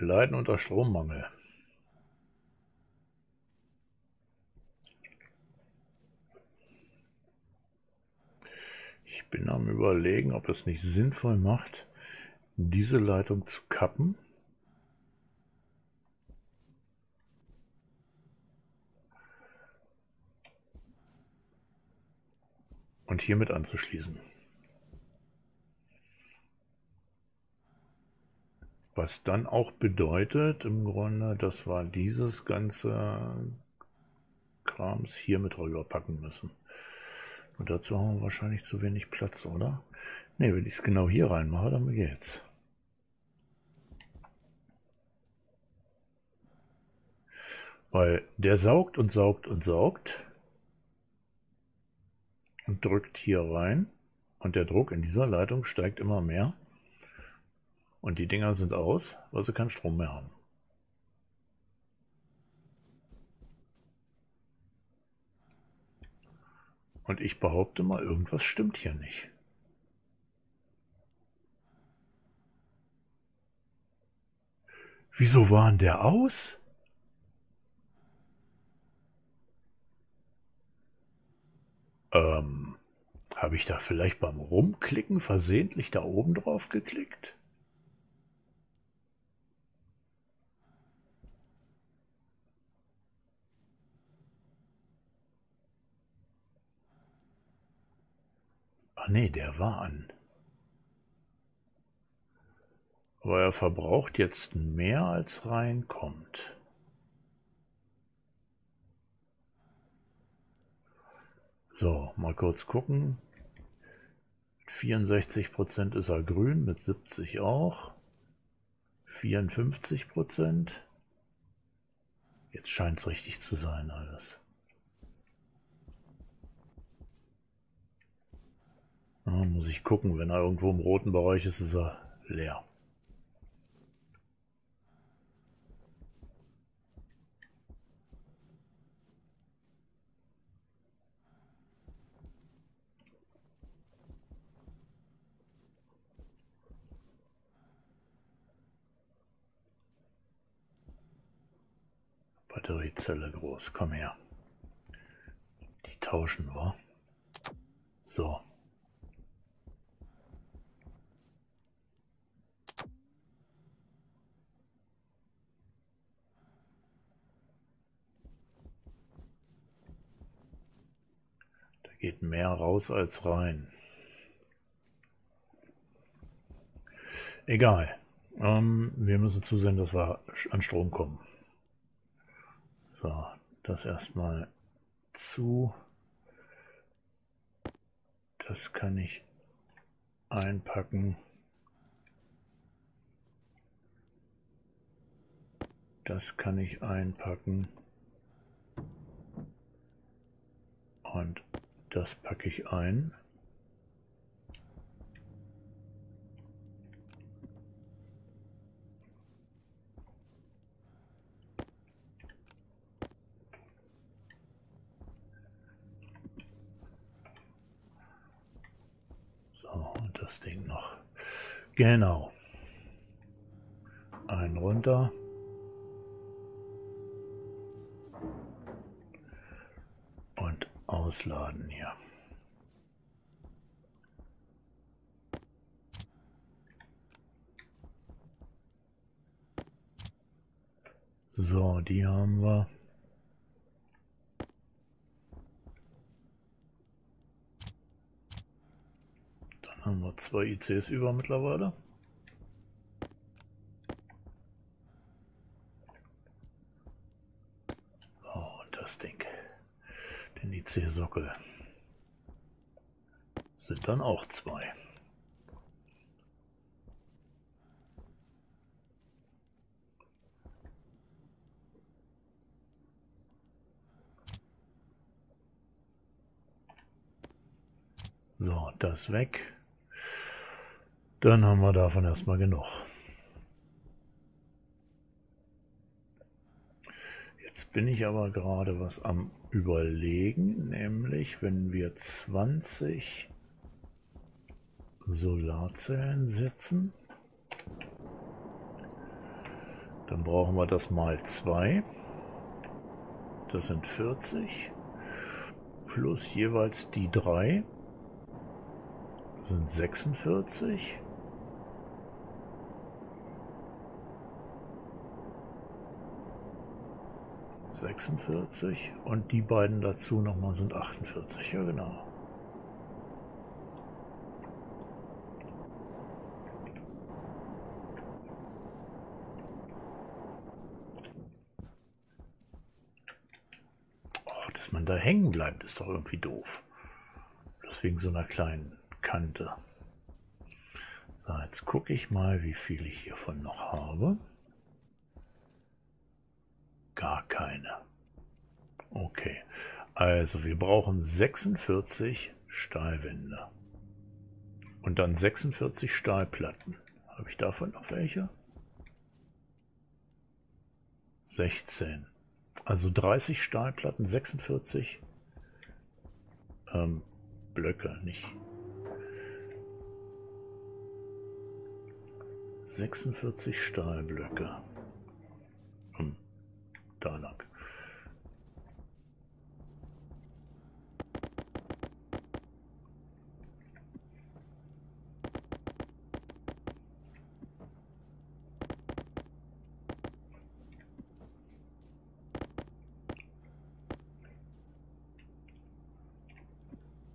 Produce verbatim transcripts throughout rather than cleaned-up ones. Wir leiden unter Strommangel. Ich bin am Überlegen, ob es nicht sinnvoll macht, diese Leitung zu kappen. Und hiermit anzuschließen. Was dann auch bedeutet, im Grunde, dass wir dieses ganze Krams hier mit rüberpacken müssen. Und dazu haben wir wahrscheinlich zu wenig Platz, oder? Ne, wenn ich es genau hier reinmache, dann geht's. Weil der saugt und saugt und saugt. Und drückt hier rein und der Druck in dieser Leitung steigt immer mehr und die Dinger sind aus, weil sie keinen Strom mehr haben. Und ich behaupte mal, irgendwas stimmt hier nicht. Wieso war denn der aus? Ähm, habe ich da vielleicht beim Rumklicken versehentlich da oben drauf geklickt? Ach nee, der war an. Aber er verbraucht jetzt mehr als reinkommt. So, mal kurz gucken. vierundsechzig Prozent ist er grün, mit siebzig auch. vierundfünfzig Prozent. Jetzt scheint es richtig zu sein alles. Da muss ich gucken, wenn er irgendwo im roten Bereich ist, ist er leer. Batteriezelle groß, komm her. Die tauschen wir. So. Da geht mehr raus als rein. Egal. Ähm, wir müssen zusehen, dass wir an Strom kommen. So, das erstmal zu. Das kann ich einpacken. Das kann ich einpacken. Und das packe ich ein. Das Ding noch. Genau. Einen runter. Und ausladen hier. So, die haben wir. Haben wir zwei I Cs über mittlerweile. Oh, und das Ding. Den I C-Sockel. Sind dann auch zwei. So, das weg. Dann haben wir davon erstmal genug. Jetzt bin ich aber gerade was am Überlegen, nämlich wenn wir zwanzig Solarzellen setzen, Dann brauchen wir das mal zwei. Das sind vierzig. Plus jeweils die drei. Das sind sechsundvierzig. sechsundvierzig und die beiden dazu nochmal sind achtundvierzig, ja genau. Och, dass man da hängen bleibt, ist doch irgendwie doof. Deswegen so einer kleinen Kante. So, jetzt gucke ich mal, wie viel ich hiervon noch habe. Gar keine. Okay, also wir brauchen sechsundvierzig Stahlwände und dann sechsundvierzig Stahlplatten. Habe ich davon noch welche? sechzehn. Also dreißig Stahlplatten, sechsundvierzig ähm, Blöcke, nicht. sechsundvierzig Stahlblöcke. Hm. Da lang.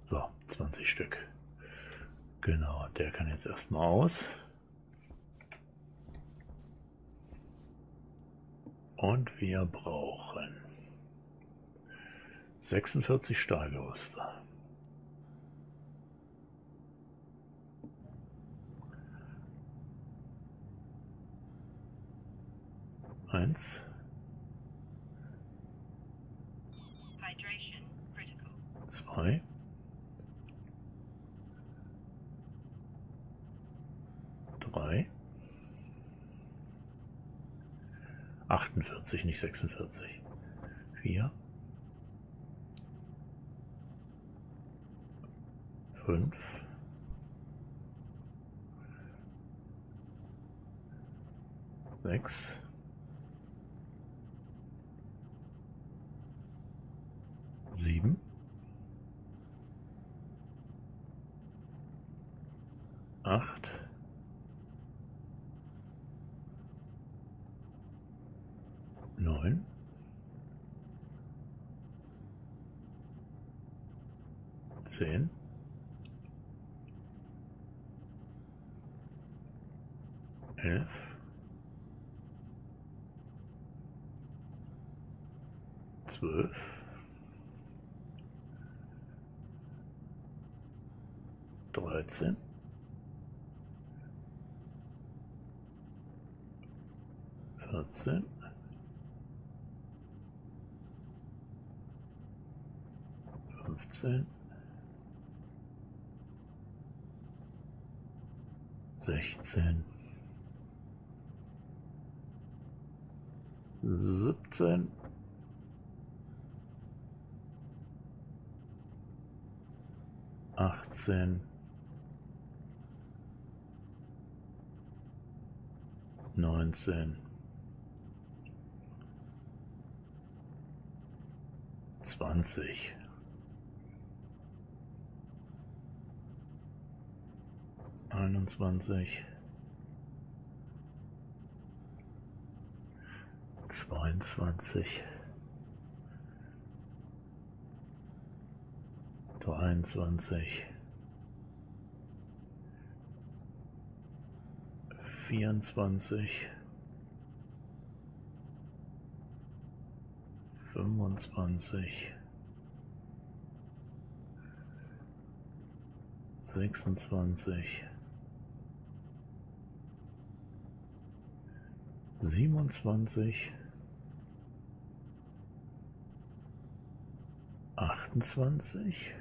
So, zwanzig Stück. Genau, der kann jetzt erstmal aus. Und wir brauchen sechsundvierzig Stahlgerüste. Eins. Zwei. Drei. achtundvierzig, nicht sechsundvierzig. vier. fünf. sechs. sieben. acht. neun, zehn, elf, zwölf, dreizehn, vierzehn, fünfzehn, sechzehn, siebzehn, achtzehn, neunzehn, zwanzig. einundzwanzig, zweiundzwanzig, dreiundzwanzig, vierundzwanzig, fünfundzwanzig, sechsundzwanzig, siebenundzwanzig, achtundzwanzig,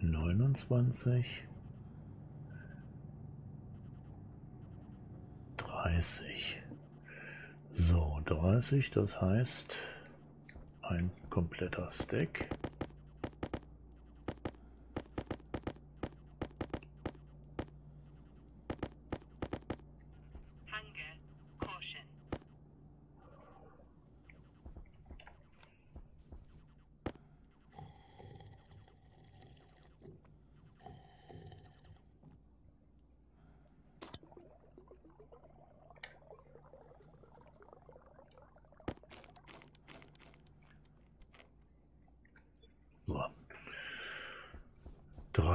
neunundzwanzig, dreißig. So, dreißig, das heißt ein kompletter Stack.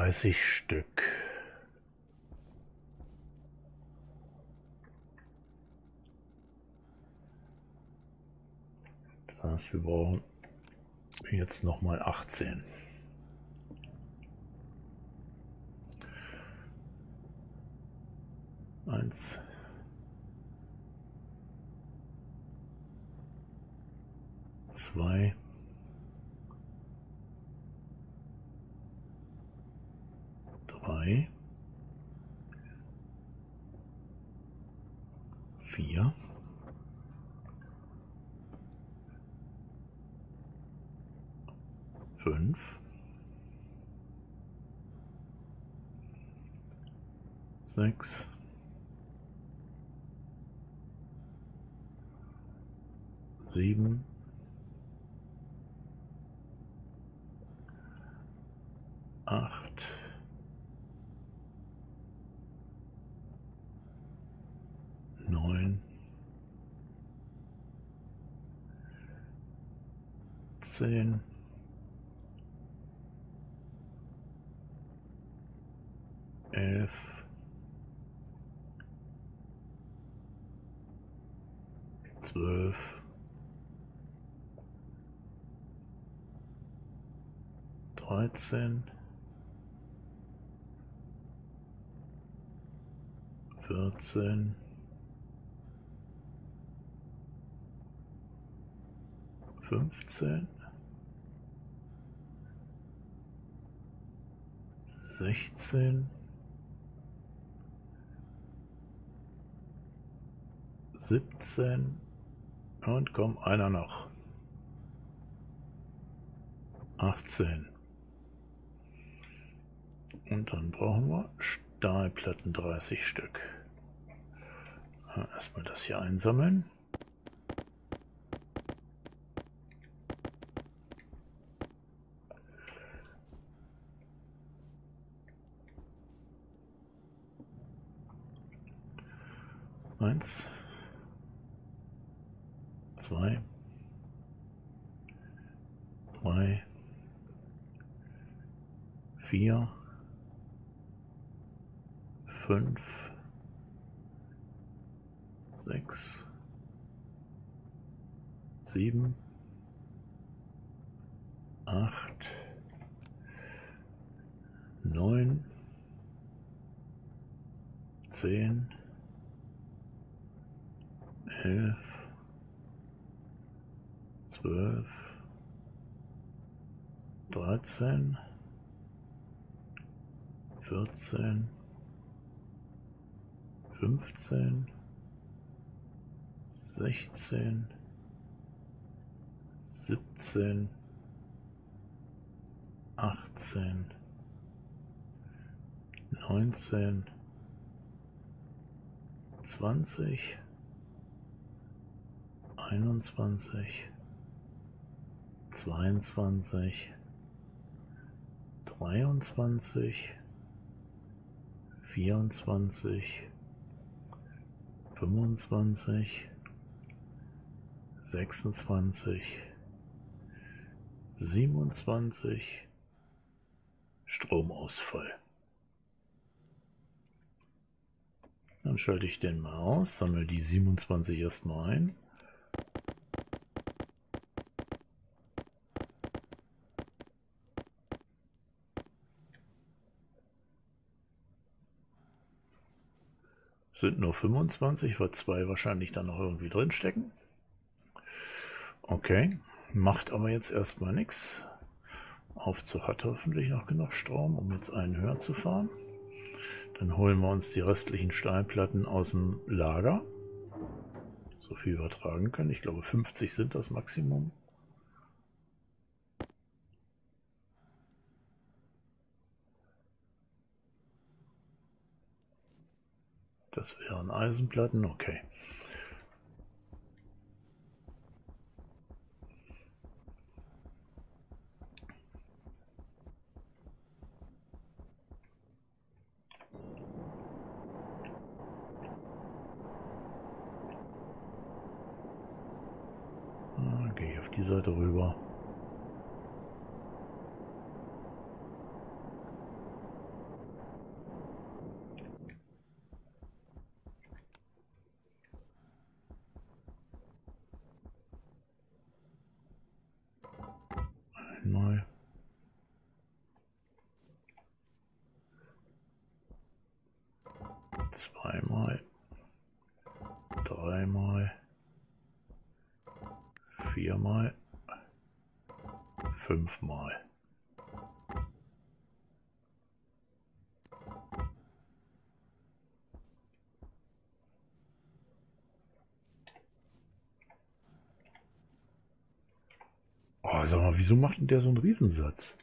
dreißig Stück. Das heißt, wir brauchen jetzt nochmal achtzehn. Eins. Zwei. Drei. Vier. Fünf. Sechs. Sieben. Acht. Neun. Zehn. Elf. Zwölf. Dreizehn. Vierzehn. Fünfzehn. Sechzehn. Siebzehn. Und komm, einer noch. Achtzehn. Und dann brauchen wir Stahlplatten, dreißig Stück. Erstmal das hier einsammeln. Eins. Zwei. Drei. Vier. Fünf. Sechs. Sieben. Acht. Neun. Zehn. Elf. Zwölf. Dreizehn. Vierzehn. Fünfzehn. Sechzehn. Siebzehn. Achtzehn. Neunzehn. Zwanzig. Einundzwanzig. Zweiundzwanzig. Dreiundzwanzig. Vierundzwanzig. Fünfundzwanzig. Sechsundzwanzig. Siebenundzwanzig. Stromausfall. Dann schalte ich den mal aus, sammle die siebenundzwanzig erstmal ein. Sind nur fünfundzwanzig, weil zwei wahrscheinlich dann noch irgendwie drin stecken. Okay, macht aber jetzt erstmal nichts. Aufzug hat hoffentlich noch genug Strom, um jetzt einen höher zu fahren. Dann holen wir uns die restlichen Stahlplatten aus dem Lager. So viel übertragen können. Ich glaube fünfzig sind das Maximum. Das wären Eisenplatten, okay. Dann gehe ich auf die Seite rüber. dreimal, viermal, fünfmal. Oh, sag mal, wieso macht denn der so einen Riesensatz?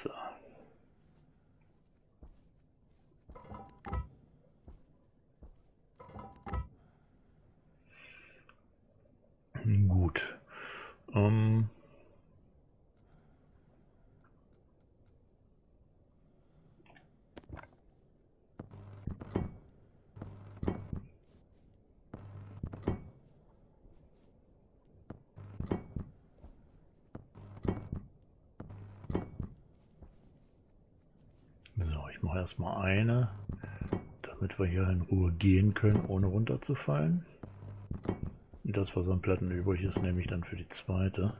So. Gut. Ähm. Ich mache erstmal eine, damit wir hier in Ruhe gehen können, ohne runterzufallen. Und das, was an Platten übrig ist, nehme ich dann für die zweite.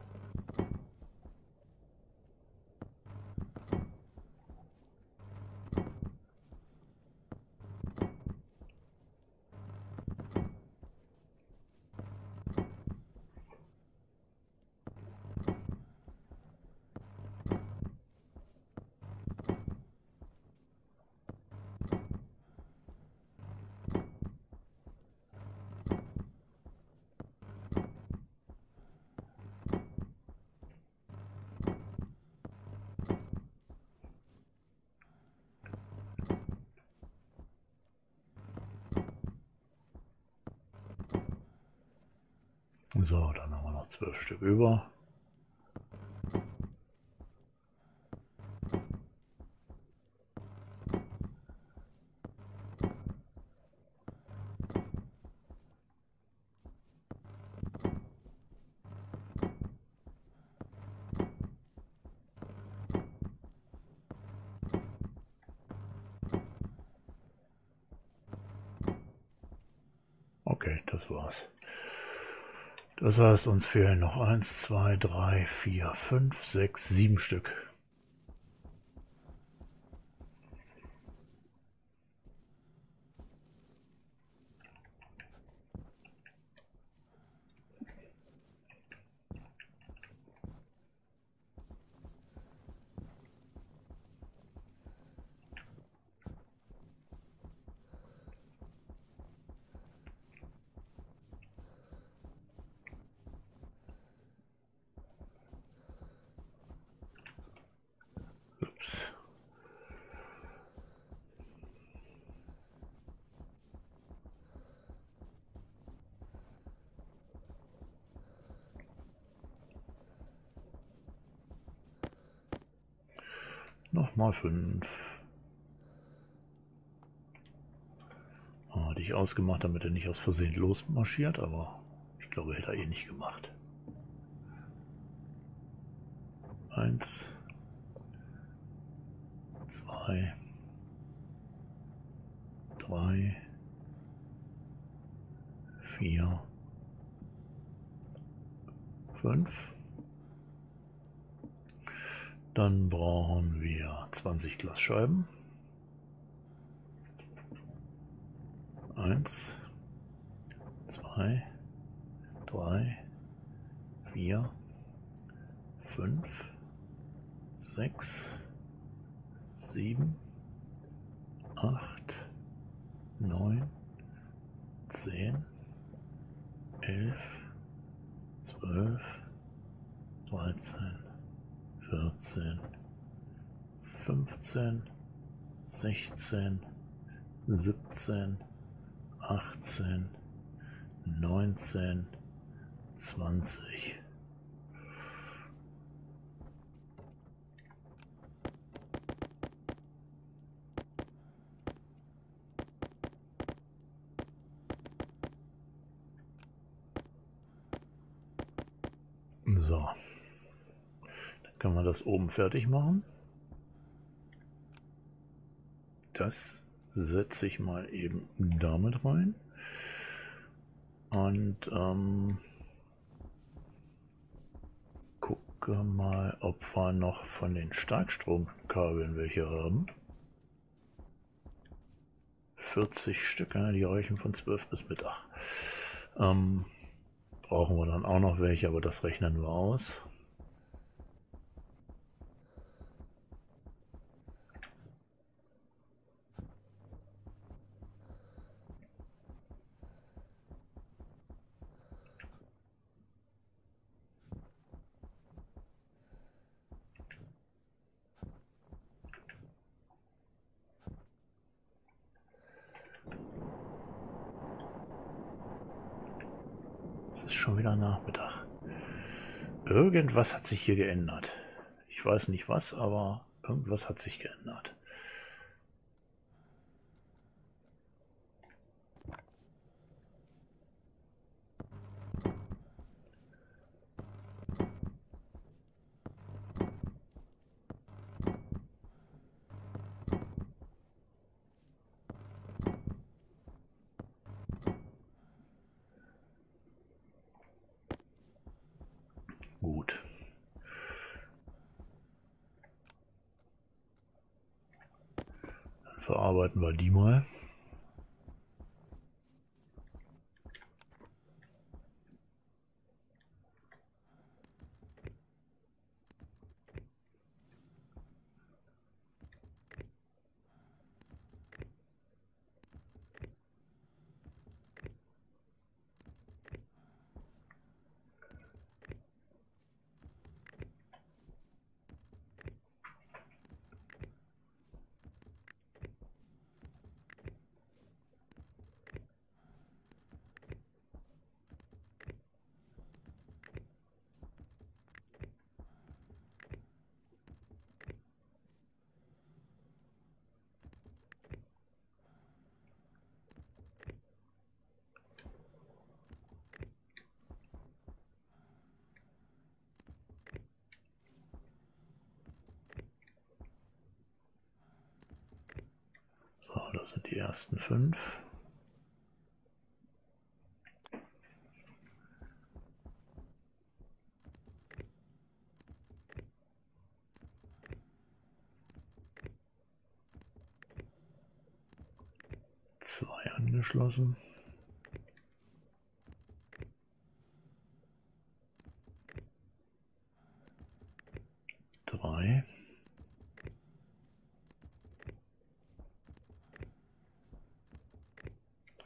So, dann haben wir noch zwölf Stück über. Okay, das war's. Das heißt, uns fehlen noch eins, zwei, drei, vier, fünf, sechs, sieben Stück. Nochmal fünf. Hatte ich ausgemacht, damit er nicht aus Versehen losmarschiert, aber ich glaube, hätte er eh nicht gemacht. Eins. Zwei. Drei. Vier. Fünf. Dann brauchen wir zwanzig Glasscheiben. eins, zwei, drei, vier, fünf, sechs, sieben, acht, neun, zehn, elf, zwölf, dreizehn, vierzehn, fünfzehn, sechzehn, siebzehn, achtzehn, neunzehn, zwanzig. So, dann können wir das oben fertig machen. Das setze ich mal eben damit rein. Und ähm, gucke mal, ob wir noch von den Starkstromkabeln welche haben. vierzig Stück, die reichen von zwölf bis Mittag. Ähm, brauchen wir dann auch noch welche, aber das rechnen wir aus. Ist schon wieder Nachmittag. Irgendwas hat sich hier geändert. Ich weiß nicht was, aber irgendwas hat sich geändert. Gut. Dann verarbeiten wir die mal. Das sind die ersten fünf. Zwei angeschlossen. Drei.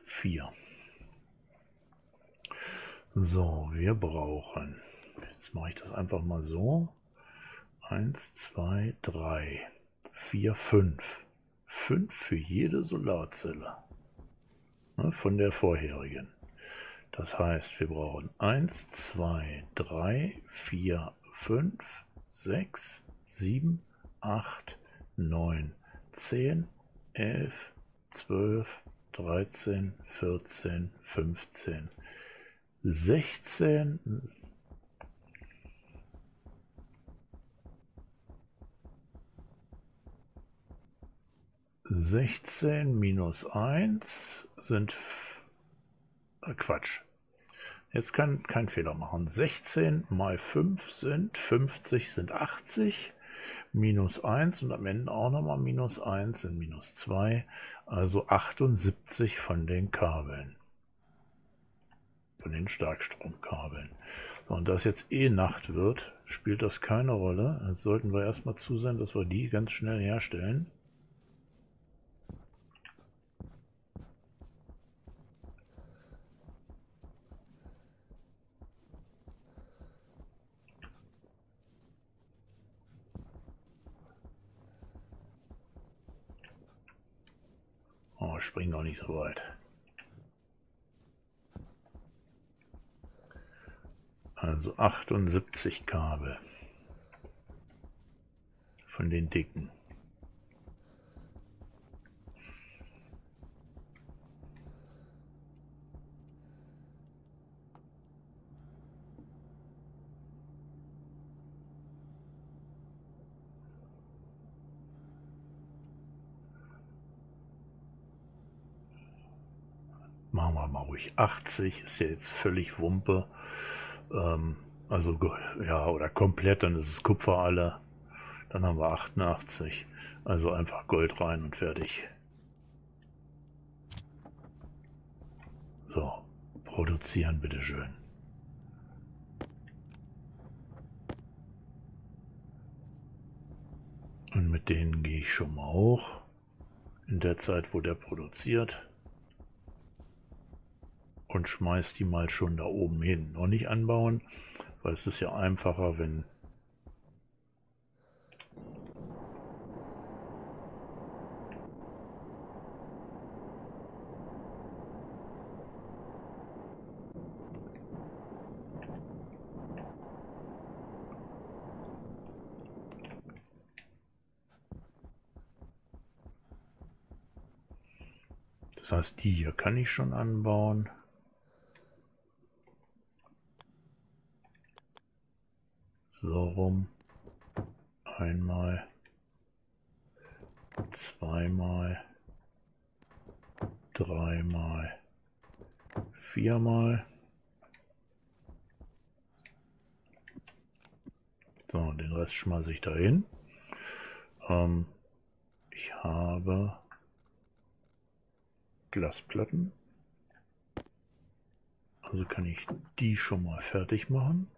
vier. So, wir brauchen, jetzt mache ich das einfach mal so, eins, zwei, drei, vier, fünf. fünf für jede Solarzelle, ne, von der vorherigen. Das heißt, wir brauchen eins, zwei, drei, vier, fünf, sechs, sieben, acht, neun, zehn, elf, zwölf, dreizehn, vierzehn, fünfzehn, sechzehn, sechzehn minus eins sind, äh Quatsch, jetzt kann kein Fehler machen, sechzehn mal fünf sind fünfzig, sind achtzig, minus eins und am Ende auch nochmal minus eins sind minus zwei, also achtundsiebzig von den Kabeln, von den Starkstromkabeln. Und da es jetzt eh Nacht wird, spielt das keine Rolle. Jetzt sollten wir erstmal zusehen, dass wir die ganz schnell herstellen. Oh, spring noch nicht so weit. Also achtundsiebzig Kabel von den dicken. Machen wir mal ruhig achtzig, ist ja jetzt völlig Wumpe. Ähm, also, ja, oder komplett, dann ist es Kupfer alle. Dann haben wir achtundachtzig. Also einfach Gold rein und fertig. So, produzieren bitteschön. Und mit denen gehe ich schon mal hoch. In der Zeit, wo der produziert. Und schmeißt die mal schon da oben hin. Noch nicht anbauen, weil es ist ja einfacher, wenn... Das heißt, die hier kann ich schon anbauen. So rum, einmal, zweimal, dreimal, viermal. So, den Rest schmeiße ich dahin. Ähm, ich habe Glasplatten, also kann ich die schon mal fertig machen.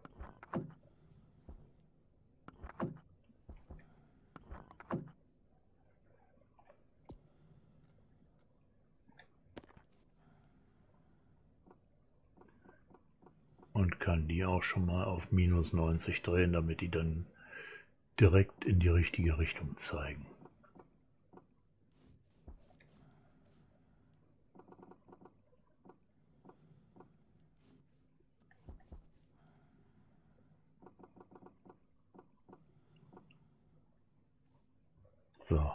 Und kann die auch schon mal auf minus neunzig drehen, damit die dann direkt in die richtige Richtung zeigen. So.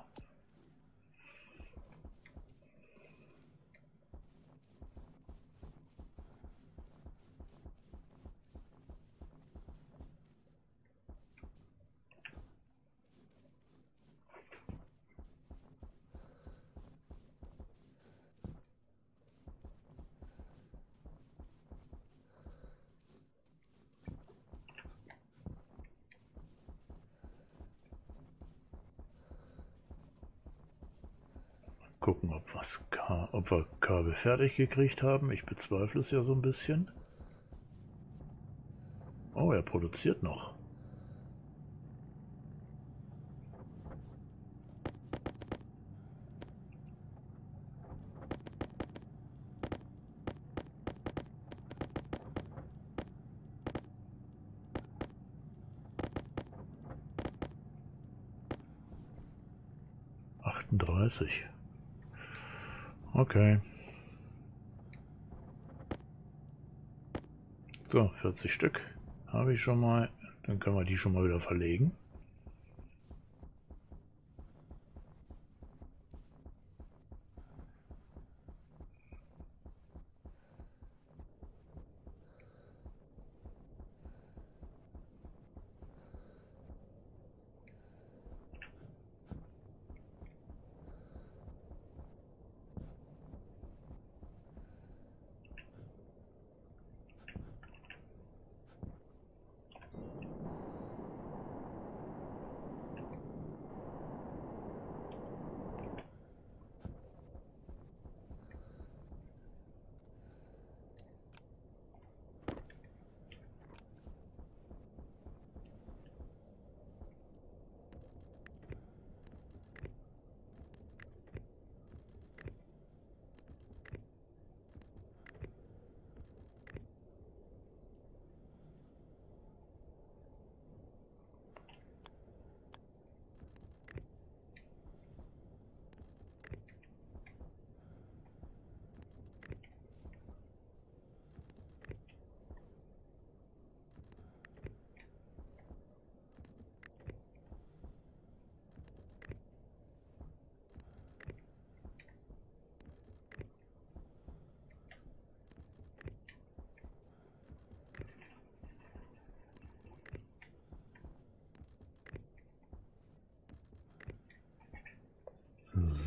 Gucken, ob, was, ob wir Kabel fertig gekriegt haben. Ich bezweifle es ja so ein bisschen. Oh, er produziert noch. achtunddreißig. Okay. So, vierzig Stück habe ich schon mal. Dann können wir die schon mal wieder verlegen.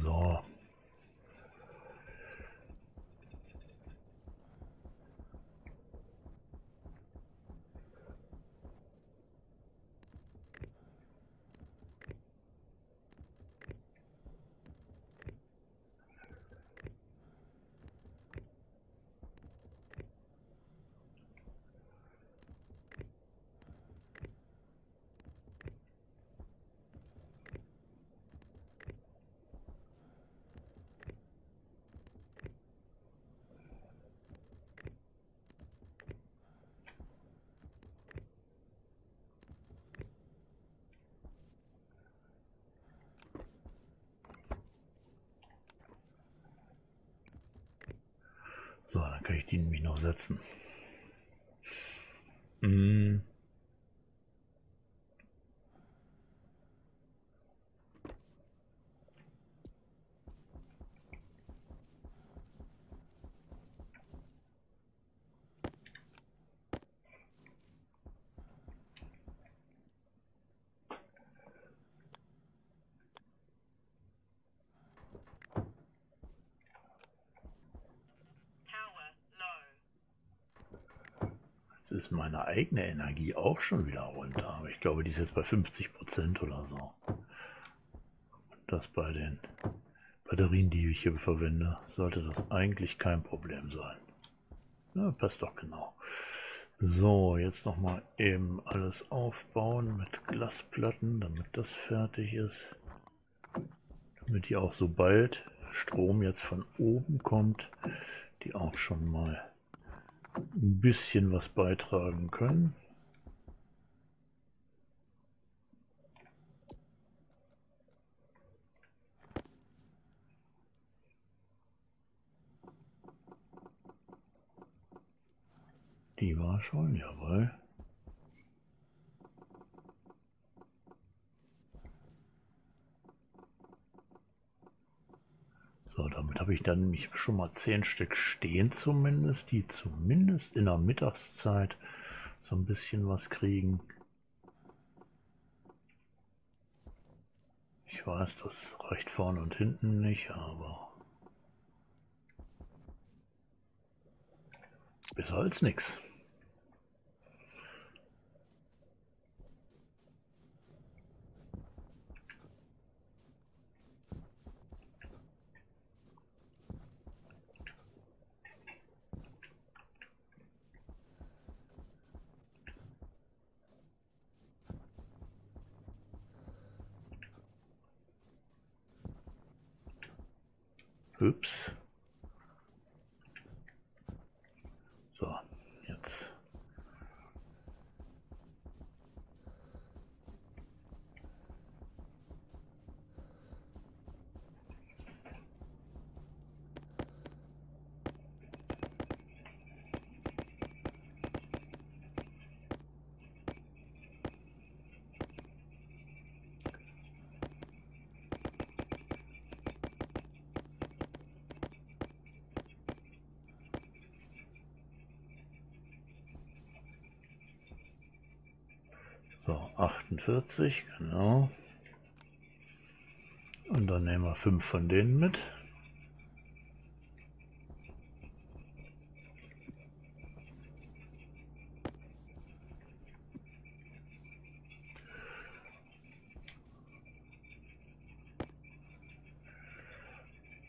So. So, dann kann ich die nämlich noch setzen. Mm. Ist meine eigene Energie auch schon wieder runter, aber ich glaube, die ist jetzt bei fünfzig Prozent oder so. Und das bei den Batterien, die ich hier verwende, sollte das eigentlich kein Problem sein. Ja, passt doch genau. So, jetzt noch mal eben alles aufbauen mit Glasplatten, damit das fertig ist. Damit die auch, sobald Strom jetzt von oben kommt, die auch schon mal ein bisschen was beitragen können. Die war schon, jawohl. So, damit habe ich dann nämlich schon mal zehn Stück stehen zumindest, die zumindest in der Mittagszeit so ein bisschen was kriegen. Ich weiß, das reicht vorne und hinten nicht, aber besser als nichts. Ups. So, jetzt. achtundvierzig, genau. Und dann nehmen wir fünf von denen mit.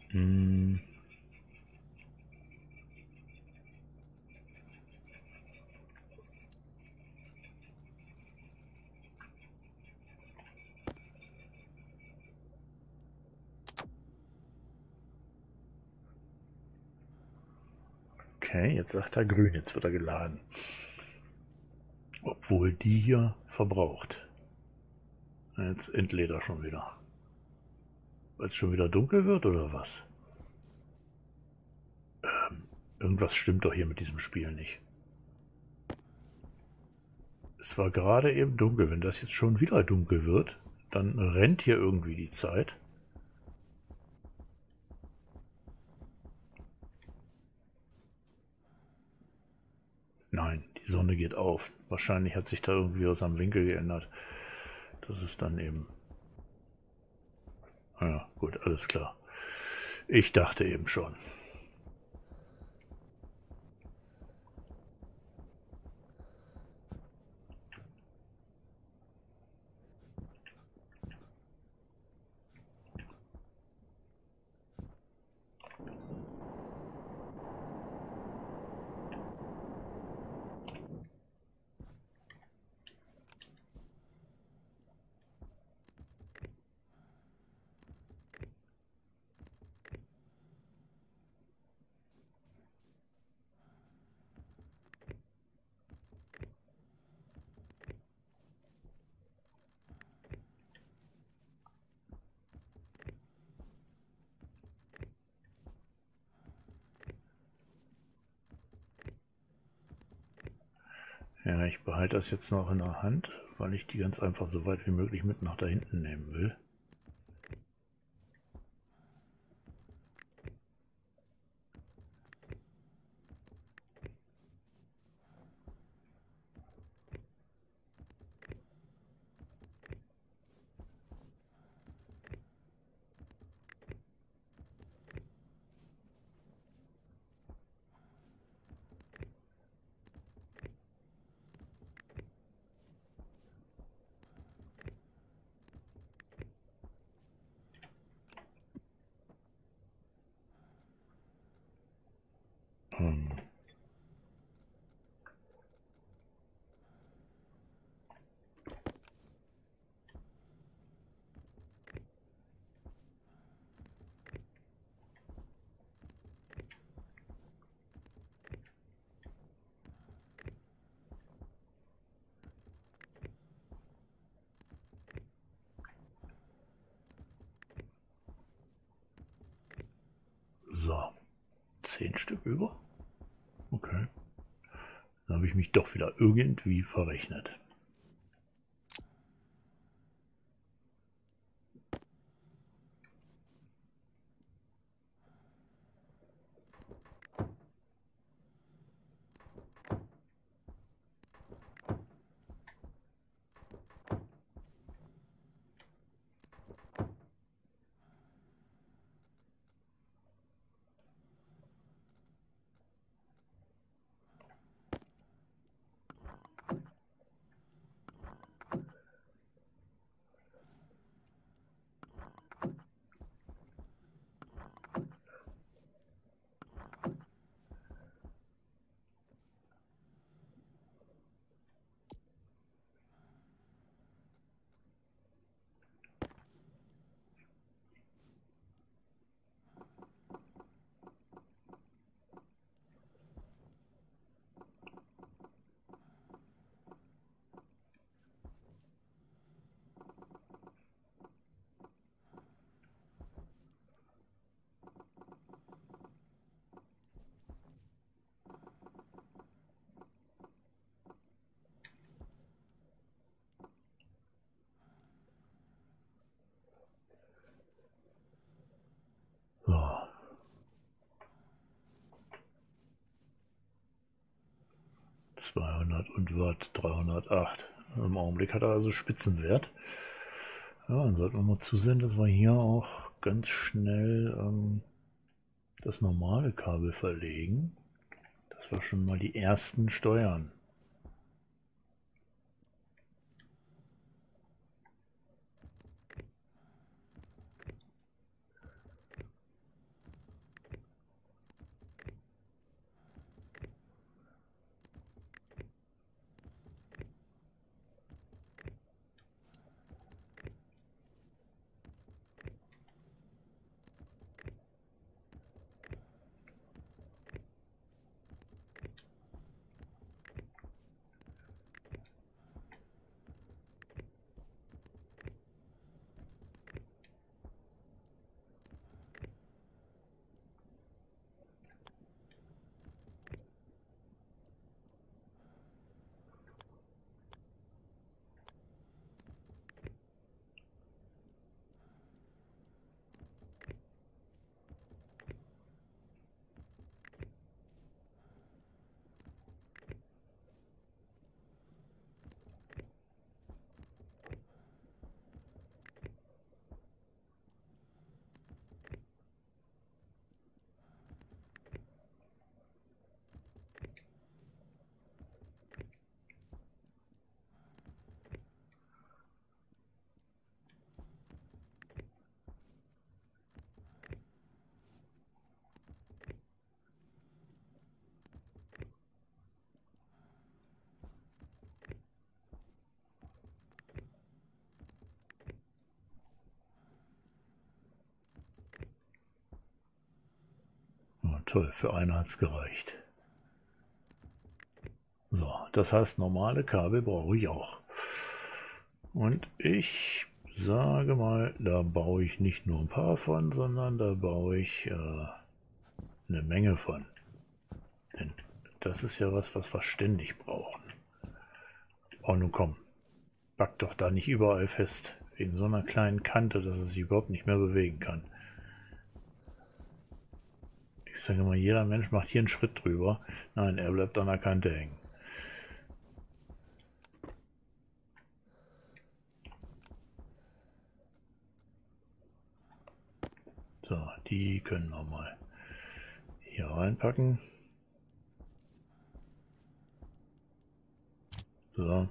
Hm. Okay, jetzt sagt er grün, jetzt wird er geladen. Obwohl die hier verbraucht. Jetzt entlädt er schon wieder. Weil es schon wieder dunkel wird oder was? Ähm, irgendwas stimmt doch hier mit diesem Spiel nicht. Es war gerade eben dunkel. Wenn das jetzt schon wieder dunkel wird, dann rennt hier irgendwie die Zeit. Nein, die Sonne geht auf. Wahrscheinlich hat sich da irgendwie was am Winkel geändert. Das ist dann eben... Ja, gut, alles klar. Ich dachte eben schon. Ja, ich behalte das jetzt noch in der Hand, weil ich die ganz einfach so weit wie möglich mit nach da hinten nehmen will. So, zehn Stück über. Okay. Dann habe ich mich doch wieder irgendwie verrechnet. zweihundert und Watt, dreihundertacht. Im Augenblick hat er also Spitzenwert. Ja, dann sollten wir mal zusehen, dass wir hier auch ganz schnell ähm, das normale Kabel verlegen, dass wir schon mal die ersten steuern. Toll, für einen hat es gereicht. So, das heißt, normale Kabel brauche ich auch. Und ich sage mal, da baue ich nicht nur ein paar von, sondern da baue ich äh, eine Menge von. Denn das ist ja was, was wir ständig brauchen. Oh, nun komm, pack doch da nicht überall fest. Wegen so einer kleinen Kante, dass es sich überhaupt nicht mehr bewegen kann. Ich sage mal, jeder Mensch macht hier einen Schritt drüber. Nein, er bleibt an der Kante hängen. So, die können wir mal hier reinpacken. So,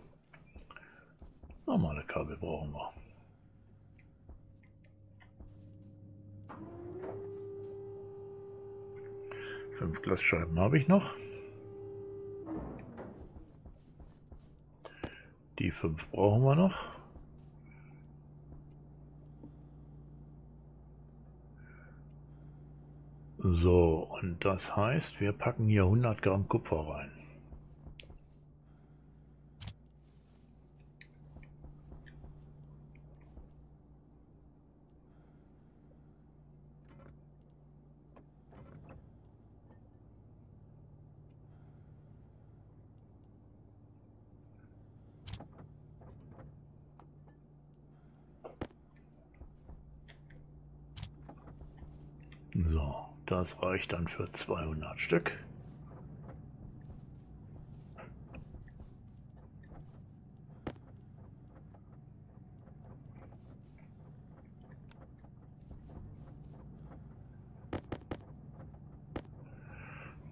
normale Kabel brauchen wir. Fünf Glasscheiben habe ich noch. Die fünf brauchen wir noch. So, und das heißt, wir packen hier hundert Gramm Kupfer rein. So, das reicht dann für zweihundert Stück.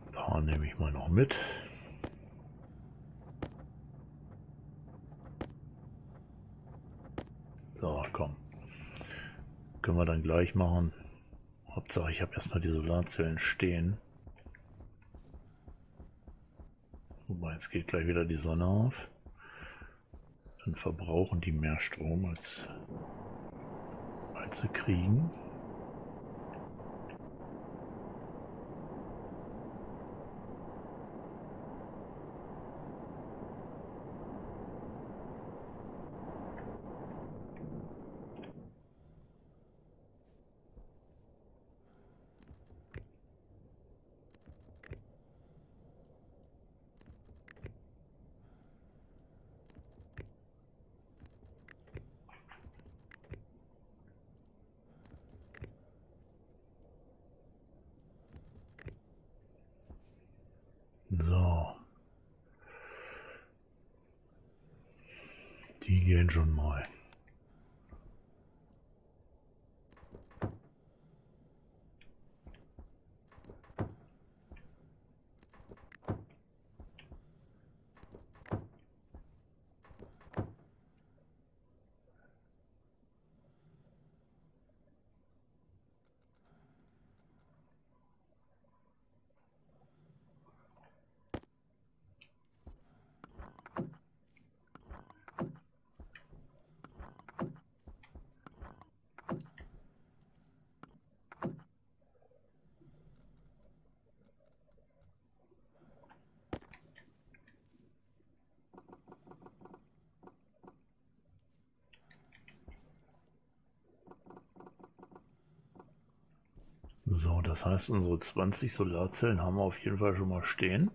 Ein paar nehme ich mal noch mit. So, komm. Können wir dann gleich machen. Hauptsache, ich habe erstmal die Solarzellen stehen. Wobei, jetzt geht gleich wieder die Sonne auf. Dann verbrauchen die mehr Strom, als, als sie kriegen. So, die gehen schon mal. So, das heißt, unsere zwanzig Solarzellen haben wir auf jeden Fall schon mal stehen.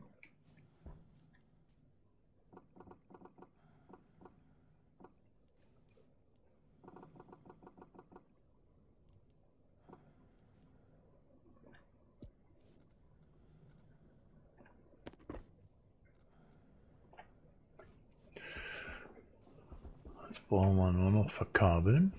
Jetzt brauchen wir nur noch verkabeln.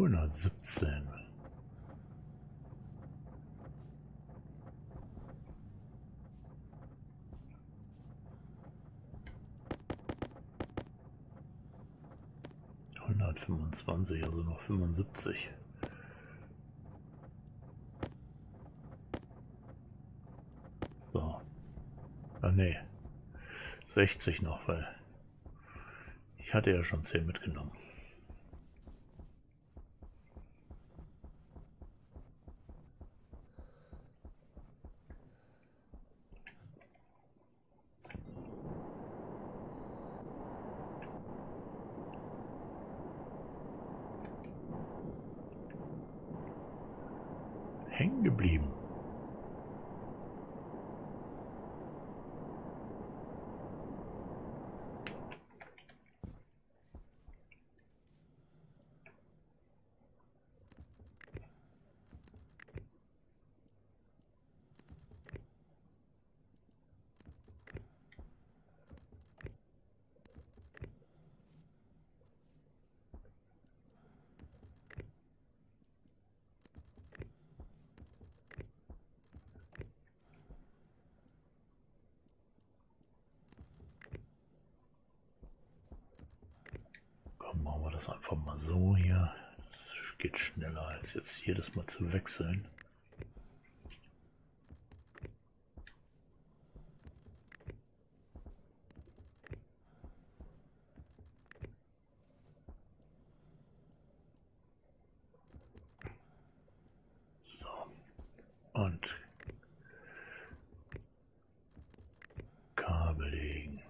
hundertsiebzehn. hundertfünfundzwanzig, also noch fünfundsiebzig. So. Ah nee. sechzig noch, weil ich hatte ja schon zehn mitgenommen. Hängen geblieben. Machen wir das einfach mal so hier. Das geht schneller als jetzt jedes Mal zu wechseln. So. Und Kabel legen.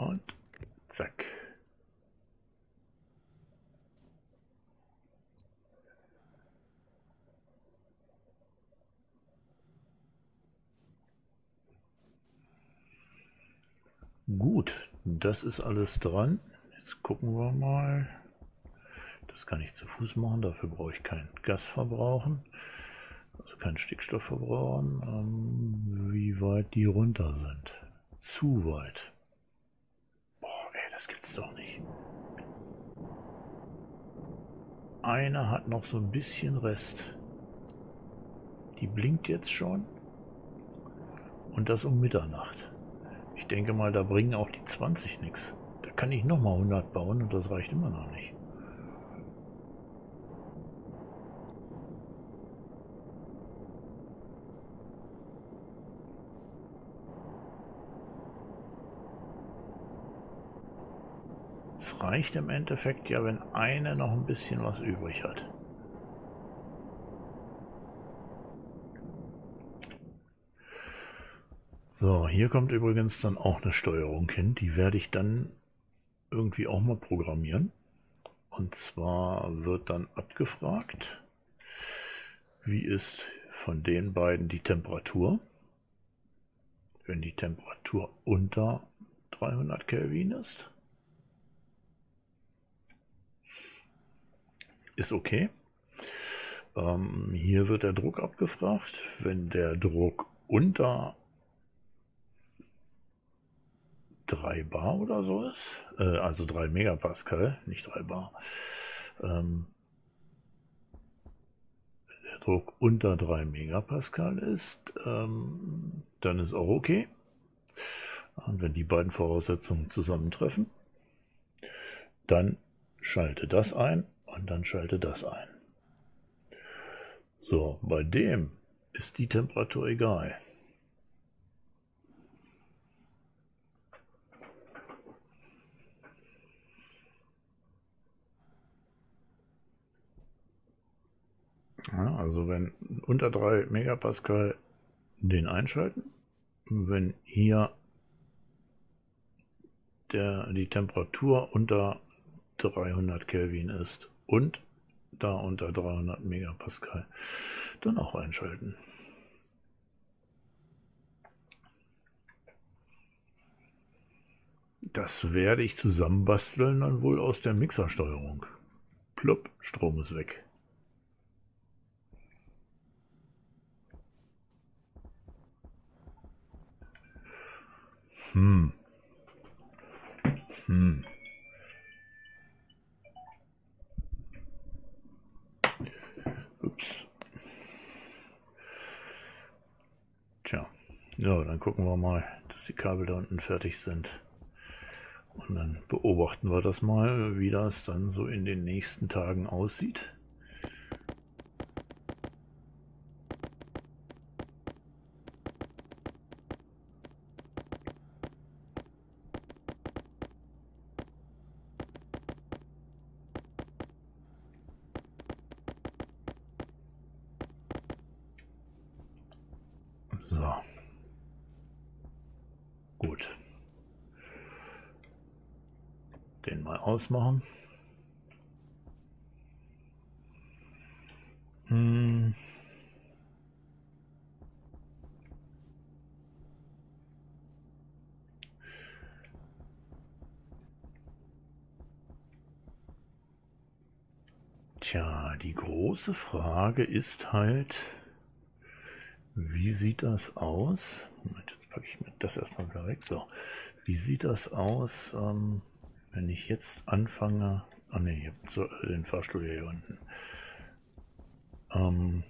Und zack. Gut, das ist alles dran. Jetzt gucken wir mal. Das kann ich zu Fuß machen, dafür brauche ich keinen Gas verbrauchen. Also keinen Stickstoff verbrauchen. Ähm, wie weit die runter sind. Zu weit. Das gibt's doch nicht. Einer hat noch so ein bisschen Rest. Die blinkt jetzt schon. Und das um Mitternacht. Ich denke mal, da bringen auch die zwanzig nichts. Da kann ich nochmal hundert bauen und das reicht immer noch nicht. Es reicht im Endeffekt ja, wenn eine noch ein bisschen was übrig hat. So, hier kommt übrigens dann auch eine Steuerung hin. Die werde ich dann irgendwie auch mal programmieren. Und zwar wird dann abgefragt, wie ist von den beiden die Temperatur. Wenn die Temperatur unter dreihundert Kelvin ist, ist okay. Ähm, hier wird der Druck abgefragt. Wenn der Druck unter drei Bar oder so ist, äh, also drei Megapascal, nicht drei Bar, ähm, wenn der Druck unter drei Megapascal ist, ähm, dann ist auch okay. Und wenn die beiden Voraussetzungen zusammentreffen, dann schalte das ein. Und dann schalte das ein. So, bei dem ist die Temperatur egal. Ja, also wenn unter drei Megapascal den einschalten, wenn hier der, die Temperatur unter dreihundert Kelvin ist und da unter dreihundert Megapascal, dann auch einschalten. Das werde ich zusammenbasteln, dann wohl aus der Mixersteuerung. Plupp, Strom ist weg. Hm. Hm. Ups. Tja, so, dann gucken wir mal, dass die Kabel da unten fertig sind. Und dann beobachten wir das mal, wie das dann so in den nächsten Tagen aussieht. So. Gut. Den mal ausmachen. Hm. Tja, die große Frage ist halt, wie sieht das aus? Moment, jetzt packe ich mir das erstmal wieder weg. So, wie sieht das aus? Ähm, Wenn ich jetzt anfange, ah ne, ich habe den Fahrstuhl hier unten. Ähm,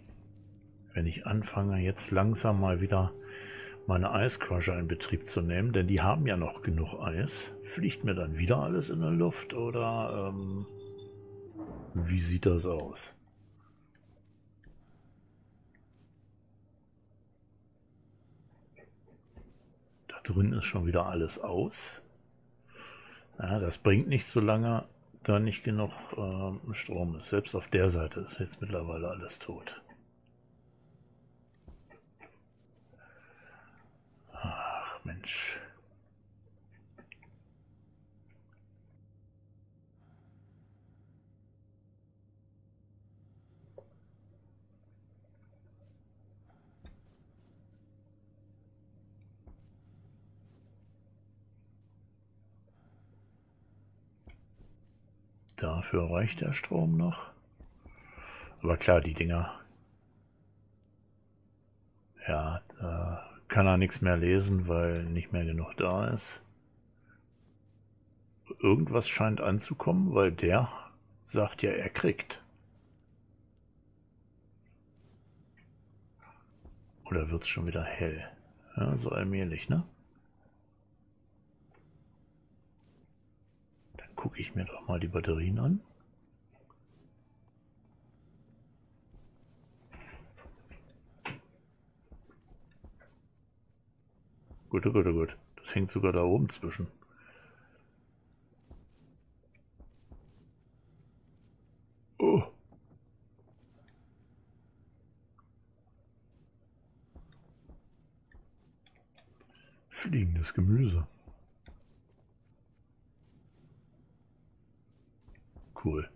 wenn ich anfange, jetzt langsam mal wieder meine Eiscrusher in Betrieb zu nehmen, denn die haben ja noch genug Eis, fliegt mir dann wieder alles in der Luft oder ähm, wie sieht das aus? Da drin ist schon wieder alles aus. Ja, das bringt nicht so lange, da nicht genug äh, Strom ist. Selbst auf der Seite ist jetzt mittlerweile alles tot. Ach Mensch. Dafür reicht der Strom noch. Aber klar, die Dinger. Ja, da kann er nichts mehr lesen, weil nicht mehr genug da ist. Irgendwas scheint anzukommen, weil der sagt ja, er kriegt. Oder wird es schon wieder hell? Ja, so allmählich, ne? Gucke ich mir doch mal die Batterien an. Gut, gut, gut. Das hängt sogar da oben zwischen. Oh. Fliegendes Gemüse. Cool.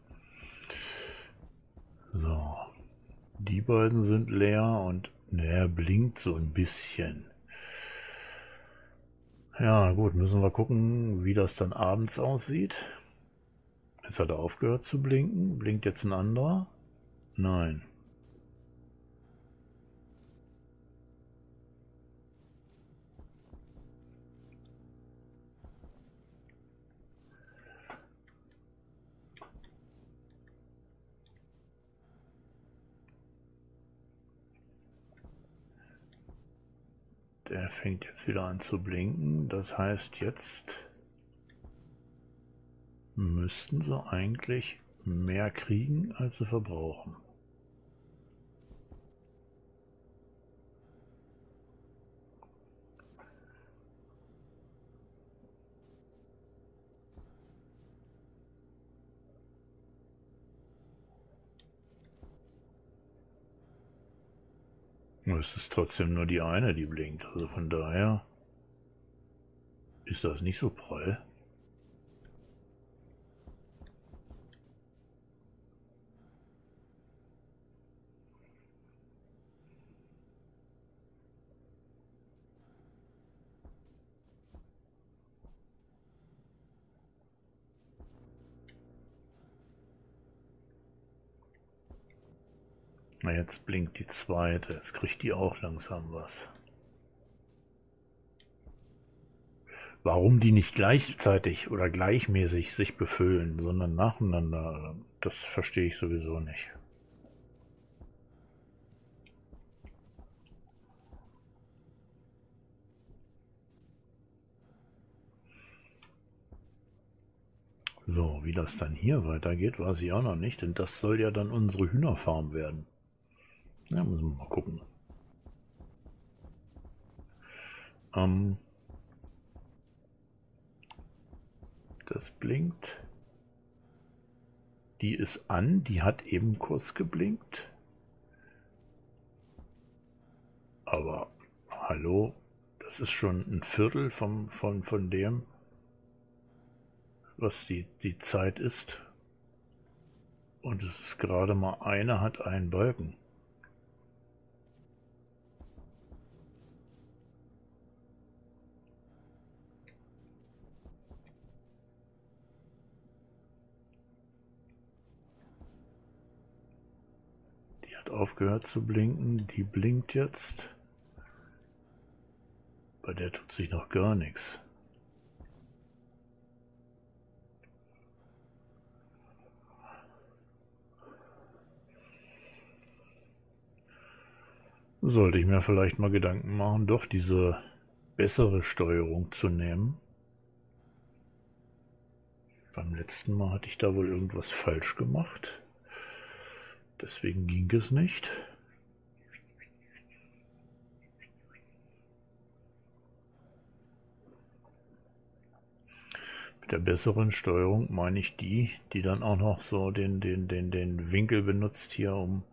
So, die beiden sind leer und der blinkt so ein bisschen. Ja gut, müssen wir gucken, wie das dann abends aussieht. Jetzt hat er aufgehört zu blinken. Blinkt jetzt ein anderer? Nein. Er fängt jetzt wieder an zu blinken, das heißt, jetzt müssten sie eigentlich mehr kriegen, als sie verbrauchen. Es ist trotzdem nur die eine, die blinkt. Also von daher ist das nicht so prall. Na, jetzt blinkt die zweite. Jetzt kriegt die auch langsam was. Warum die nicht gleichzeitig oder gleichmäßig sich befüllen, sondern nacheinander, das verstehe ich sowieso nicht. So, wie das dann hier weitergeht, weiß ich auch noch nicht, denn das soll ja dann unsere Hühnerfarm werden. Ja, müssen wir mal gucken. Ähm... Das blinkt. Die ist an, die hat eben kurz geblinkt. Aber hallo, das ist schon ein Viertel vom, von, von dem, was die, die Zeit ist. Und es ist gerade mal eine hat einen Balken. Aufgehört zu blinken, die blinkt jetzt. Bei der tut sich noch gar nichts. Sollte ich mir vielleicht mal Gedanken machen, doch diese bessere Steuerung zu nehmen. Beim letzten Mal hatte ich da wohl irgendwas falsch gemacht. Deswegen ging es nicht. Mit der besseren Steuerung meine ich die, die dann auch noch so den, den, den, den Winkel benutzt hier um...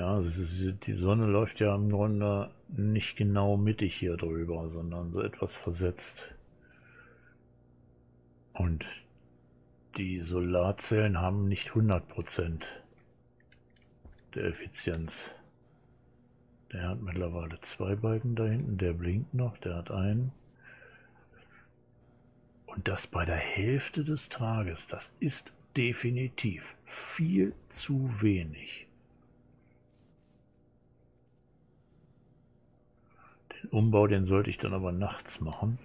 Ja, es ist, die Sonne läuft ja im Grunde nicht genau mittig hier drüber, sondern so etwas versetzt. Und die Solarzellen haben nicht hundert Prozent. Der Effizienz. Der hat mittlerweile zwei Balken da hinten, der blinkt noch, der hat einen. Und das bei der Hälfte des Tages, das ist definitiv viel zu wenig. Den Umbau, den sollte ich dann aber nachts machen.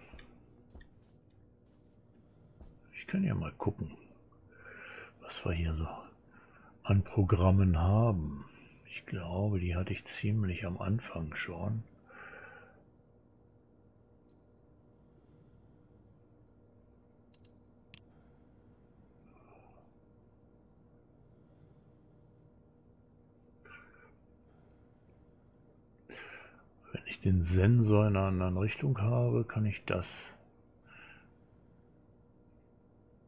Ich kann ja mal gucken, was wir hier so an Programmen haben. Ich glaube, die hatte ich ziemlich am Anfang schon. Wenn ich den Sensor in einer anderen Richtung habe, kann ich das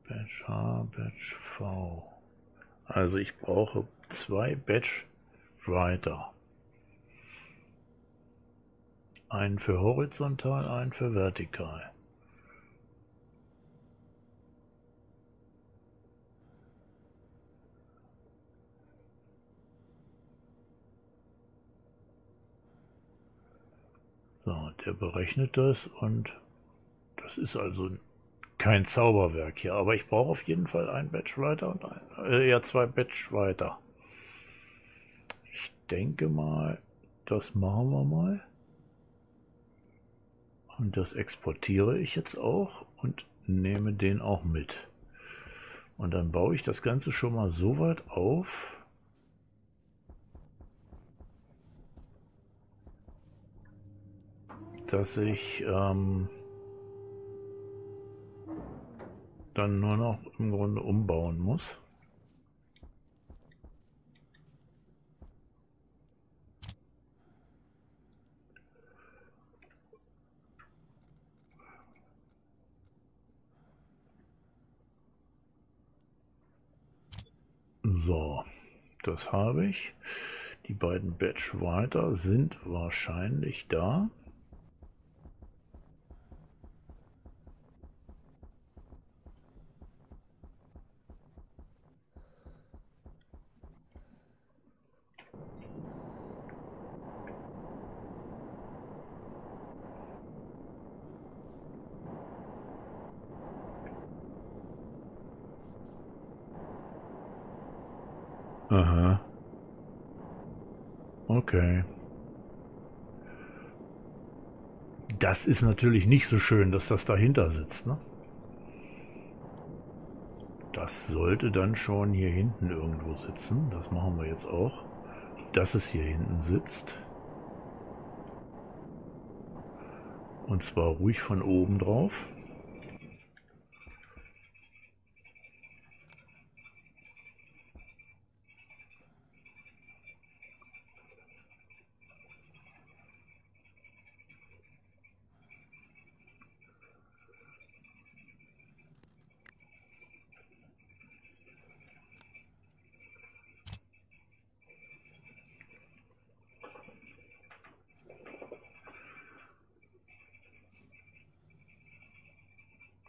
Batch H, Batch V. Also ich brauche zwei Batch Writer. Einen für horizontal, einen für vertikal. So, der berechnet das und das ist also kein Zauberwerk hier, aber ich brauche auf jeden Fall ein Batch weiter und ein, äh, ja, zwei Batch weiter. Ich denke mal, das machen wir mal. Und das exportiere ich jetzt auch und nehme den auch mit. Und dann baue ich das Ganze schon mal so weit auf, dass ich... Ähm, dann nur noch im Grunde umbauen muss. So, das habe ich. Die beiden Batch weiter sind wahrscheinlich da. Aha. Okay. Das ist natürlich nicht so schön, dass das dahinter sitzt, ne? Das sollte dann schon hier hinten irgendwo sitzen. Das machen wir jetzt auch, dass es hier hinten sitzt. Und zwar ruhig von oben drauf.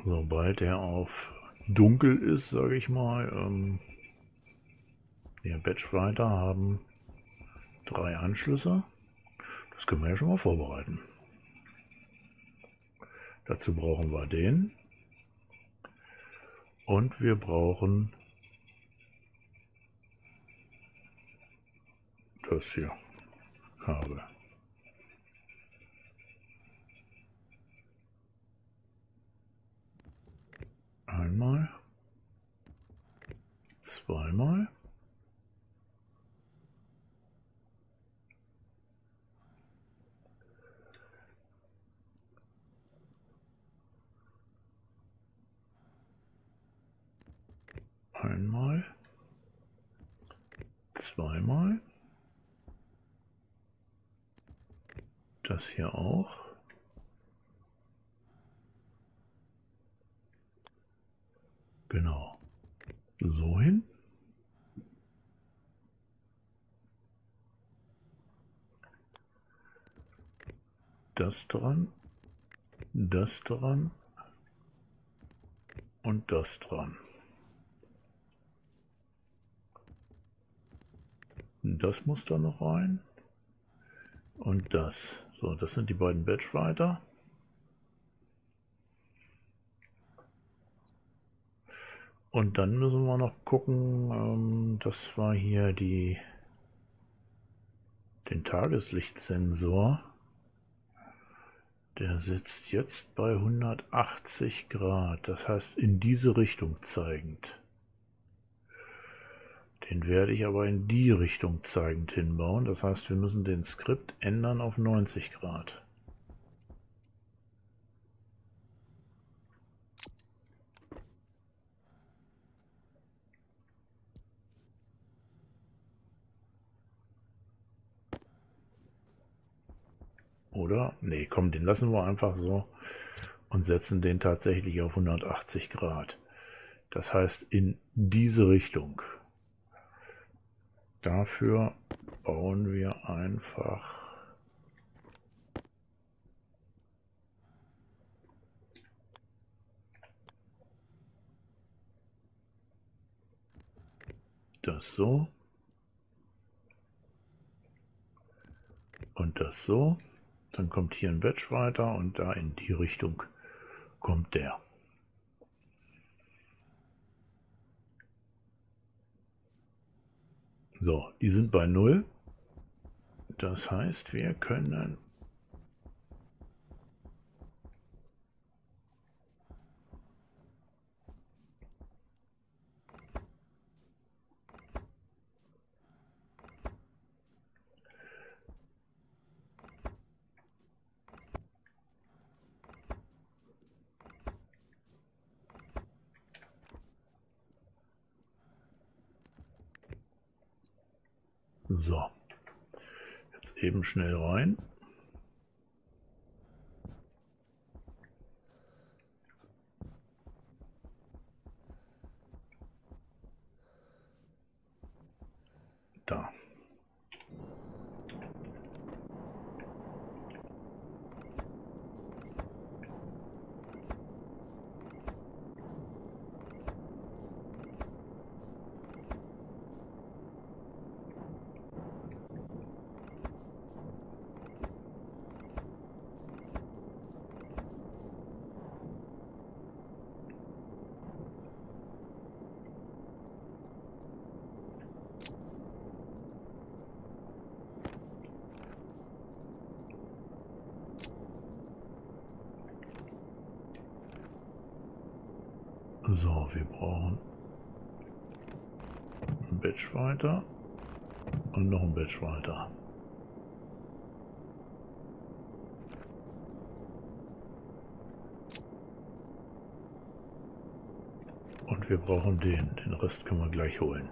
Sobald er auf dunkel ist, sage ich mal, ähm, der Batchwriter haben drei Anschlüsse. Das können wir ja schon mal vorbereiten. Dazu brauchen wir den. Und wir brauchen das hier, Kabel. Einmal, zweimal, einmal, zweimal, das hier auch. Genau, so hin. Das dran, das dran und das dran. Das muss da noch rein und das. So, das sind die beiden Batchwriter. Und dann müssen wir noch gucken, dass wir hier die, den Tageslichtsensor, der sitzt jetzt bei hundertachtzig Grad, das heißt in diese Richtung zeigend. Den werde ich aber in die Richtung zeigend hinbauen, das heißt wir müssen den Skript ändern auf neunzig Grad. Oder? Nee, komm, den lassen wir einfach so und setzen den tatsächlich auf hundertachtzig Grad. Das heißt in diese Richtung. Dafür bauen wir einfach das so und das so. Dann kommt hier ein Batch weiter und da in die Richtung kommt der. So, die sind bei null. Das heißt, wir können so, jetzt eben schnell rein. Da. So, wir brauchen ein Batch weiter und noch ein Batch weiter. Und wir brauchen den. Den Rest können wir gleich holen.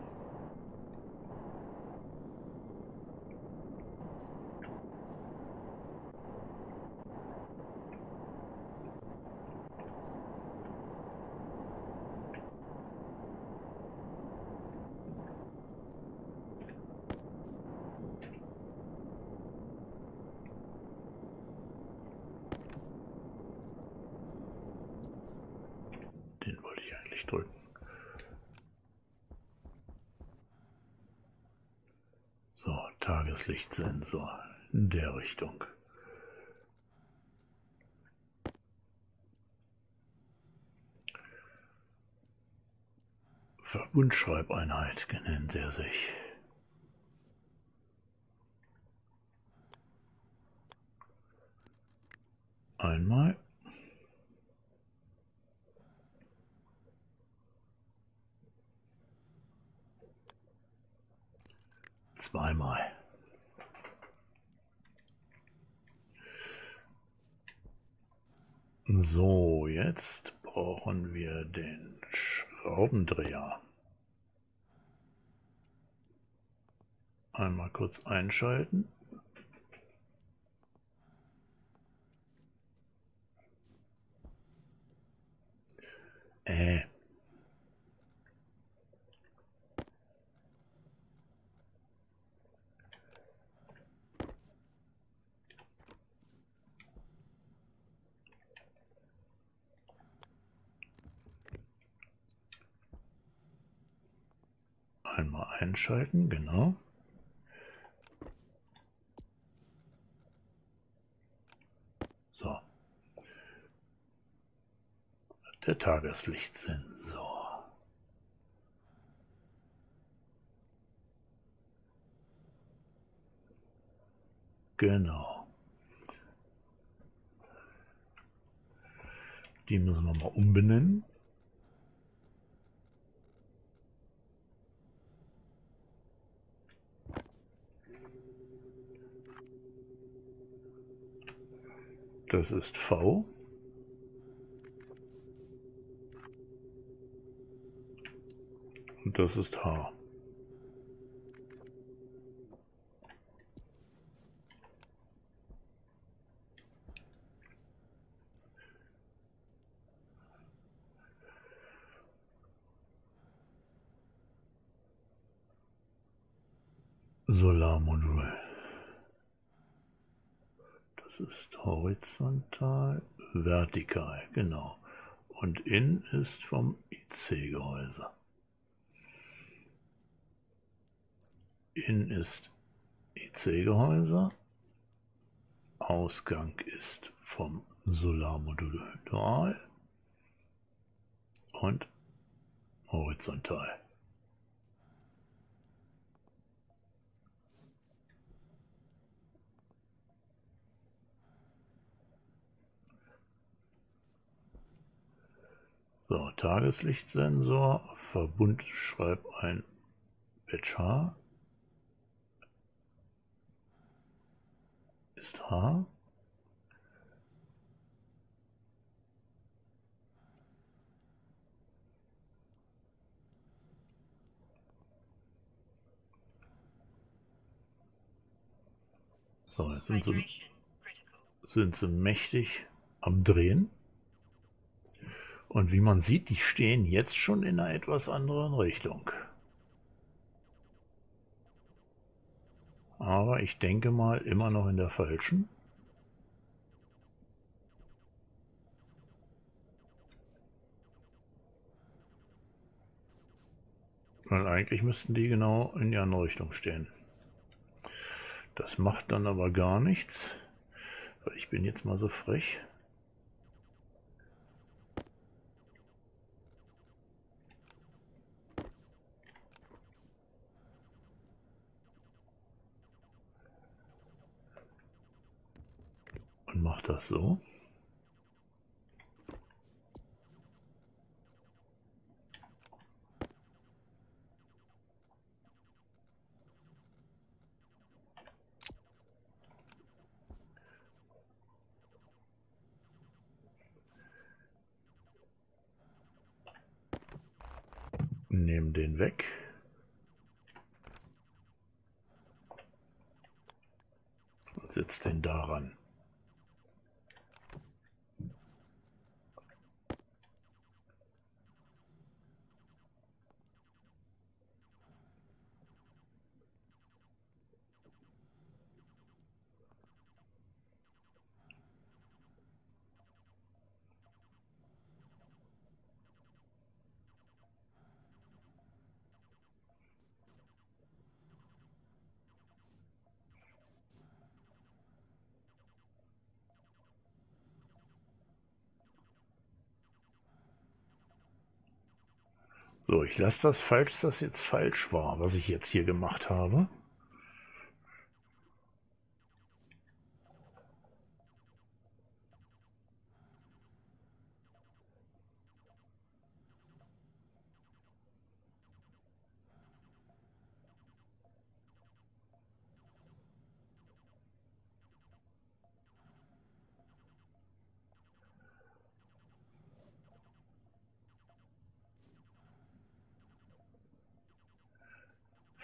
Lichtsensor in der Richtung. Verbundschreibeinheit nennt er sich. Einmal. Zweimal. So, jetzt brauchen wir den Schraubendreher. Einmal kurz einschalten. Äh. Einmal einschalten, genau. So. Der Tageslichtsensor. Genau. Die müssen wir mal umbenennen. Das ist V. Und das ist H. Solarmodul. Das ist horizontal, vertikal, genau. Und in ist vom I C-Gehäuse. In ist I C-Gehäuse. Ausgang ist vom Solarmodul dual und horizontal. So, Tageslichtsensor, Verbund, schreib ein Batch H. Ist H. So, jetzt sind sie, sind sie mächtig am Drehen. Und wie man sieht, die stehen jetzt schon in einer etwas anderen Richtung. Aber ich denke mal immer noch in der falschen. Weil eigentlich müssten die genau in die andere Richtung stehen. Das macht dann aber gar nichts. Ich bin jetzt mal so frech. Macht das so. nehmen den weg. Und setzt den daran. So, ich lasse das, falls das jetzt falsch war, was ich jetzt hier gemacht habe.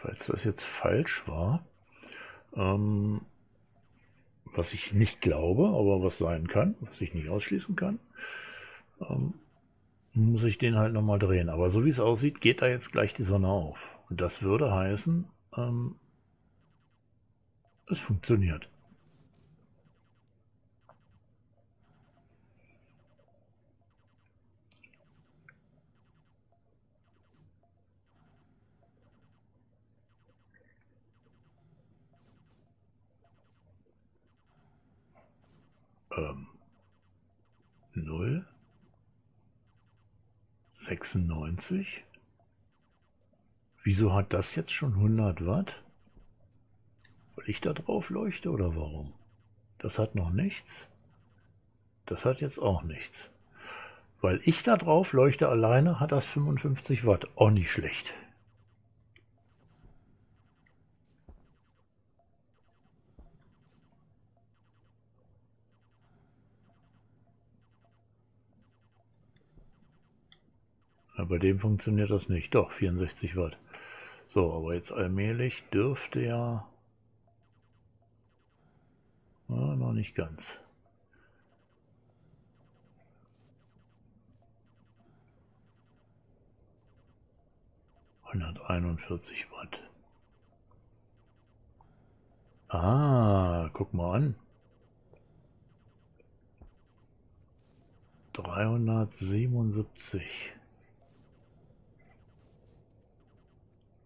Falls das jetzt falsch war, ähm, was ich nicht glaube, aber was sein kann, was ich nicht ausschließen kann, ähm, muss ich den halt nochmal drehen. Aber so wie es aussieht, geht da jetzt gleich die Sonne auf. Und das würde heißen, ähm, es funktioniert. Ähm, null Komma sechsundneunzig. Wieso hat das jetzt schon hundert Watt? Weil ich da drauf leuchte oder warum? Das hat noch nichts. Das hat jetzt auch nichts. Weil ich da drauf leuchte alleine, hat das fünfundfünfzig Watt. Auch nicht schlecht. Bei dem funktioniert das nicht. Doch, vierundsechzig Watt. So, aber jetzt allmählich dürfte ja... Na, noch nicht ganz. hunderteinundvierzig Watt. Ah, guck mal an. dreihundertsiebenundsiebzig.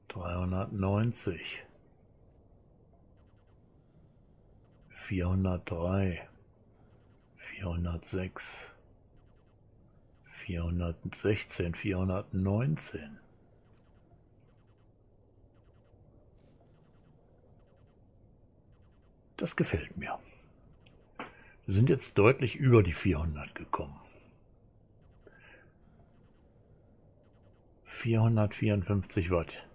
dreihundertneunzig, vierhundertdrei, vierhundertsechs, vierhundertsechzehn, vierhundertneunzehn, das gefällt mir. Wir sind jetzt deutlich über die vierhundert gekommen. vierhundertvierundfünfzig Watt.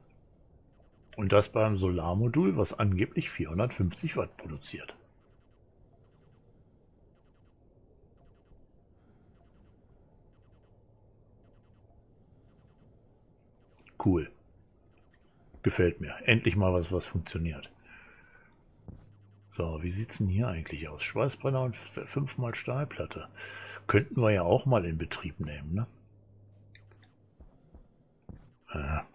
Und das beim Solarmodul, was angeblich vierhundertfünfzig Watt produziert. Cool. Gefällt mir. Endlich mal was, was funktioniert. So, wie sieht es denn hier eigentlich aus? Schweißbrenner und fünf mal Stahlplatte. Könnten wir ja auch mal in Betrieb nehmen, ne? Ja.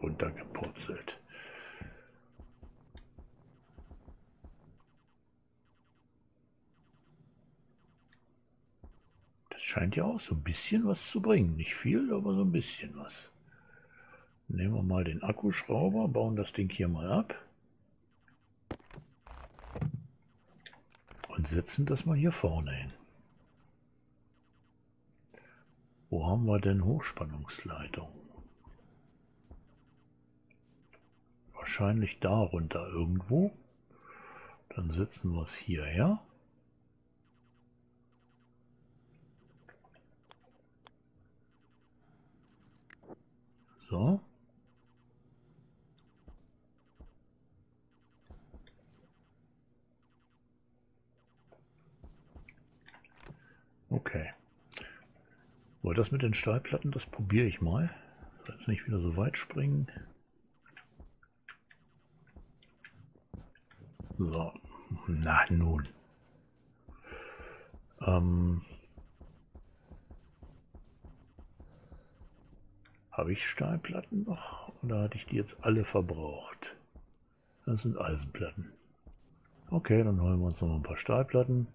Runtergepurzelt. Das scheint ja auch so ein bisschen was zu bringen. Nicht viel, aber so ein bisschen was. Nehmen wir mal den Akkuschrauber, bauen das Ding hier mal ab. Und setzen das mal hier vorne hin. Wo haben wir denn Hochspannungsleitungen? Wahrscheinlich darunter irgendwo. Dann setzen wir es hierher. So. Okay. Weil das mit den Stahlplatten, das probiere ich mal. Jetzt nicht wieder so weit springen. So, na nun. Ähm, habe ich Stahlplatten noch oder hatte ich die jetzt alle verbraucht? Das sind Eisenplatten. Okay, dann holen wir uns noch ein paar Stahlplatten.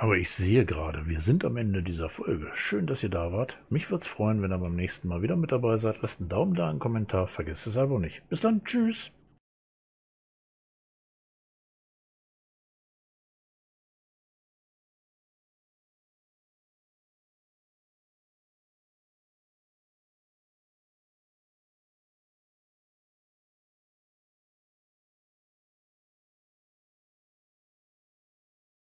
Aber ich sehe gerade, wir sind am Ende dieser Folge. Schön, dass ihr da wart. Mich würde es freuen, wenn ihr beim nächsten Mal wieder mit dabei seid. Lasst einen Daumen da, einen Kommentar, vergesst es aber nicht. Bis dann, tschüss!